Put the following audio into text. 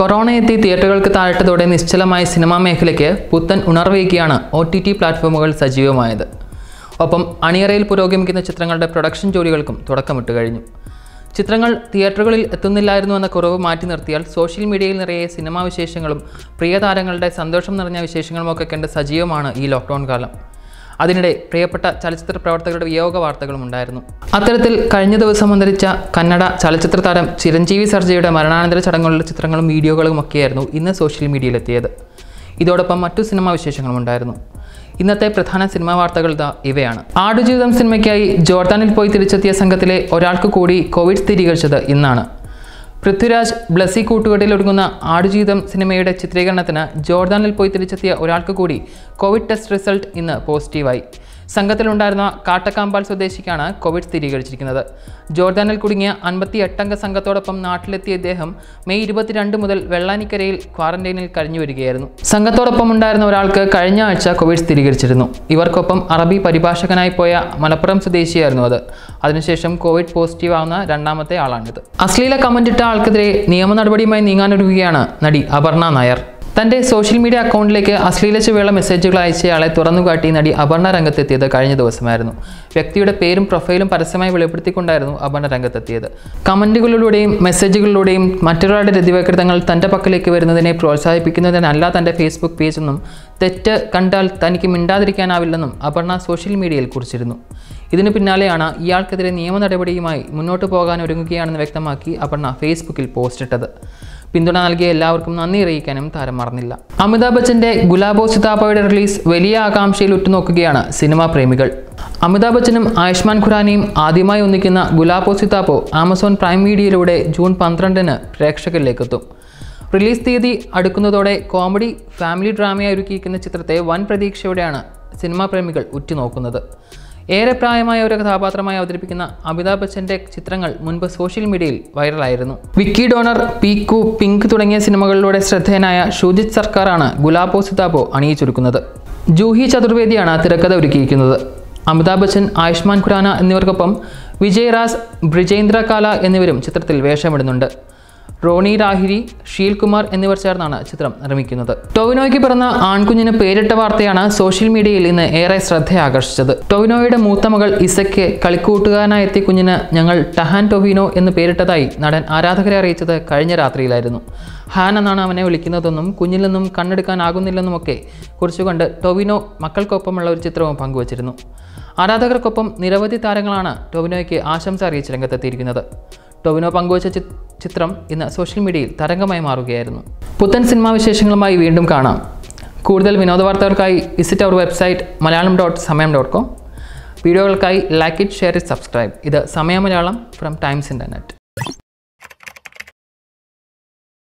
കൊറോണയെത്തി തിയേറ്ററുകൾക്ക് താഴ്ത്തതോടെ നിശ്ചലമായ cinema മേഖലയ്ക്ക് പുത്തൻ ഉണർവേകിയാണ് OTT പ്ലാറ്റ്ഫോമുകൾ സജീവമായത്. ഒപ്പം അണിയറയിൽ പുരോഗമിക്കുന്ന ചിത്രങ്ങളുടെ പ്രൊഡക്ഷൻ ജോലികൾക്കും തുടക്കമിട്ട് കഴിഞ്ഞു. ചിത്രങ്ങൾ തിയേറ്ററുകളിൽ എത്തുന്നില്ലായിരുന്നു എന്ന കുറവ് മാറ്റി നിർത്തിയാൽ സോഷ്യൽ മീഡിയയിൽ നിറയെ സിനിമാ വിശേഷങ്ങളും പ്രിയതാരങ്ങളുടെ സന്തോഷം നിറഞ്ഞ വിശേഷങ്ങളുമൊക്കെ കണ്ട് സജീവമാണ് ഈ ലോക്ക്ഡൗൺ കാലം. അതിനിടെ പ്രിയപ്പെട്ട ചലച്ചിത്ര പ്രവർത്തകരുടെ വിയോഗ വാർത്തകളും ഉണ്ടായിരുന്നു. അത്തരത്തിൽ കഴിഞ്ഞ ദിവസം അന്തരിച്ച കന്നഡ ചലച്ചിത്ര താരം ചിരഞ്ജീവി സർജയുടെ മരണാനന്തര ചടങ്ങുകളിലെ ചിത്രങ്ങളും വീഡിയോകളും ഒക്കെയായിരുന്നു ഇന്ന് സോഷ്യൽ മീഡിയയിലെത്തിയത്. ഇതോടൊപ്പം മറ്റു സിനിമാ വിശേഷങ്ങളും ഉണ്ടായിരുന്നു. ഇന്നത്തെ പ്രധാന സിനിമാ വാർത്തകൾ ഇവയാണ്. ആടുജീവിതം സിനിമയ്ക്കായി ജോർദാനിൽ പോയി തിരിച്ചെത്തിയ സംഘത്തിലെ ഒരാൾക്ക് കൂടി കോവിഡ് സ്ഥിരീകരിച്ചത് ഇന്നാണ്. പൃഥ്വിരാജ്, ബ്ലെസി കൂട്ടുകെട്ടിൽ ഒരുങ്ങുന്ന ആടുജീവിതം സിനിമയുടെ ചിത്രീകരണത്തിന് ജോർദാനിൽ പോയി തിരിച്ചെത്തിയ ഒരാൾക്ക് കൂടി കോവിഡ് ടെസ്റ്റ് റിസൾട്ട് ഇന്ന് പോസിറ്റീവായി. സംഘത്തിലുണ്ടായിരുന്ന കാട്ടക്കാമ്പാൽ സ്വദേശിക്കാണ് കോവിഡ് സ്ഥിരീകരിച്ചിരിക്കുന്നത്. ജോർദാനിൽ കുടുങ്ങിയ 58 അംഗ സംഘത്തോടൊപ്പം നാട്ടിലെത്തിയ ഇദ്ദേഹം മെയ് 22 മുതൽ വെള്ളാനിക്കരയിൽ ക്വാറന്റൈനിൽ കഴിഞ്ഞു വരികയായിരുന്നു. സംഘത്തോടൊപ്പം ഉണ്ടായിരുന്ന ഒരാൾക്ക് കഴിഞ്ഞ ആഴ്ച കോവിഡ് സ്ഥിരീകരിച്ചിരുന്നു. ഇവർക്കൊപ്പം അറബി പരിഭാഷകനായി പോയ മലപ്പുറം സ്വദേശിയായിരുന്നു അത്. അതിനുശേഷം കോവിഡ് പോസിറ്റീവ് ആവുന്ന രണ്ടാമത്തെ ആളാണിത്. അശ്ലീല കമന്റിട്ട ആൾക്കെതിരെ നിയമ നടപടിയുമായി നീങ്ങാനൊരുങ്ങുകയാണ് നടി അപർണ നായർ. തൻ്റെ സോഷ്യൽ മീഡിയ അക്കൗണ്ടിലേക്ക് അശ്ലീലച്ചുവേള മെസ്സേജുകൾ അയച്ചയാളെ തുറന്നുകാട്ടി നടി അപർണ രംഗത്തെത്തിയത് കഴിഞ്ഞ ദിവസമായിരുന്നു. വ്യക്തിയുടെ പേരും പ്രൊഫൈലും പരസ്യമായി വെളിപ്പെടുത്തിക്കൊണ്ടായിരുന്നു അപർണ രംഗത്തെത്തിയത്. കമൻറ്റുകളിലൂടെയും മെസ്സേജുകളിലൂടെയും മറ്റൊരാളുടെ രതിവകൃതങ്ങൾ തൻ്റെ പക്കലേക്ക് വരുന്നതിനെ പ്രോത്സാഹിപ്പിക്കുന്നതിനല്ല തൻ്റെ ഫേസ്ബുക്ക് പേജെന്നും തെറ്റ് കണ്ടാൽ തനിക്ക് മിണ്ടാതിരിക്കാനാവില്ലെന്നും അപർണ സോഷ്യൽ മീഡിയയിൽ കുറിച്ചിരുന്നു. ഇതിനു പിന്നാലെയാണ് ഇയാൾക്കെതിരെ നിയമ നടപടിയുമായി മുന്നോട്ട് പോകാനൊരുങ്ങുകയാണെന്ന് വ്യക്തമാക്കി അപർണ ഫേസ്ബുക്കിൽ പോസ്റ്റിട്ടത്. പിന്തുണ നൽകിയ എല്ലാവർക്കും നന്ദി അറിയിക്കാനും താരം മറന്നില്ല. അമിതാഭ് ബച്ചൻ്റെ ഗുലാബോ സിതാബോയുടെ റിലീസ് വലിയ ആകാംക്ഷയിൽ ഉറ്റുനോക്കുകയാണ് സിനിമാ പ്രേമികൾ. അമിതാഭ് ബച്ചനും ആയുഷ്മാൻ ഖുറാനയും ആദ്യമായി ഒന്നിക്കുന്ന ഗുലാബോ സിതാബോ ആമസോൺ പ്രൈം വീഡിയോയിലൂടെ ജൂൺ 12-ന് പ്രേക്ഷകരിലേക്കെത്തും. റിലീസ് തീയതി അടുക്കുന്നതോടെ കോമഡി ഫാമിലി ഡ്രാമയായി ഒരുക്കിയിരിക്കുന്ന ചിത്രത്തെ വൻ പ്രതീക്ഷയോടെയാണ് സിനിമാ പ്രേമികൾ ഉറ്റുനോക്കുന്നത്. ഏറെ പ്രായമായ ഒരു കഥാപാത്രമായി അവതരിപ്പിക്കുന്ന അമിതാഭ് ബച്ചൻ്റെ ചിത്രങ്ങൾ മുൻപ് സോഷ്യൽ മീഡിയയിൽ വൈറലായിരുന്നു. വിക്കി ഡോണർ, പീക്കു, പിങ്ക് തുടങ്ങിയ സിനിമകളിലൂടെ ശ്രദ്ധേയനായ ഷൂജിത് സർക്കാറാണ് ഗുലാബോ സിതാബോ അണിയിച്ചൊരുക്കുന്നത്. ജൂഹി ചതുർവേദിയാണ് തിരക്കഥ ഒരുക്കിയിരിക്കുന്നത്. അമിതാഭ് ബച്ചൻ, ആയുഷ്മാൻ ഖുറാന എന്നിവർക്കൊപ്പം വിജയ്രാജ്, ബ്രിജേന്ദ്രകല എന്നിവരും ചിത്രത്തിൽ വേഷമിടുന്നുണ്ട്. റോണി രാഹിരി, ഷീൽകുമാർ എന്നിവർ ചേർന്നാണ് ചിത്രം നിർമ്മിക്കുന്നത്. ടൊവിനോയ്ക്ക് പിറന്ന ആൺകുഞ്ഞിന് പേരിട്ട വാർത്തയാണ് സോഷ്യൽ മീഡിയയിൽ ഇന്ന് ഏറെ ശ്രദ്ധയാകർഷിച്ചത്. ടൊവിനോയുടെ മൂത്ത മകൾ ഇസയ്ക്ക് കളിക്കൂട്ടുകാരനായി എത്തിയ കുഞ്ഞിന് ഞങ്ങൾ ടഹാൻ ടൊവിനോ എന്ന് പേരിട്ടതായി നടൻ ആരാധകരെ അറിയിച്ചത് കഴിഞ്ഞ രാത്രിയിലായിരുന്നു. ഹാൻ എന്നാണ് അവനെ വിളിക്കുന്നതെന്നും കുഞ്ഞിൽ നിന്നും കണ്ണെടുക്കാനാകുന്നില്ലെന്നുമൊക്കെ കുറിച്ചുകൊണ്ട് ടൊവിനോ മക്കൾക്കൊപ്പമുള്ള ഒരു ചിത്രവും പങ്കുവച്ചിരുന്നു. ആരാധകർക്കൊപ്പം നിരവധി താരങ്ങളാണ് ടൊവിനോയ്ക്ക് ആശംസ അറിയിച്ച് രംഗത്തെത്തിയിരിക്കുന്നത്. ടൊവിനോ പങ്കുവച്ച ചിത്രം ഇന്ന് സോഷ്യൽ മീഡിയയിൽ തരംഗമായി മാറുകയായിരുന്നു. പുത്തൻ സിനിമാ വിശേഷങ്ങളുമായി വീണ്ടും കാണാം. കൂടുതൽ വിനോദ വാർത്തകൾക്കായി വിസിറ്റ് അവർ വെബ്സൈറ്റ് malayalam.samayam.com. വീഡിയോകൾക്കായി like it, share it, subscribe. ഇത് സമയ മലയാളം ഫ്രം ടൈംസ് ഇൻ്റർനെറ്റ്.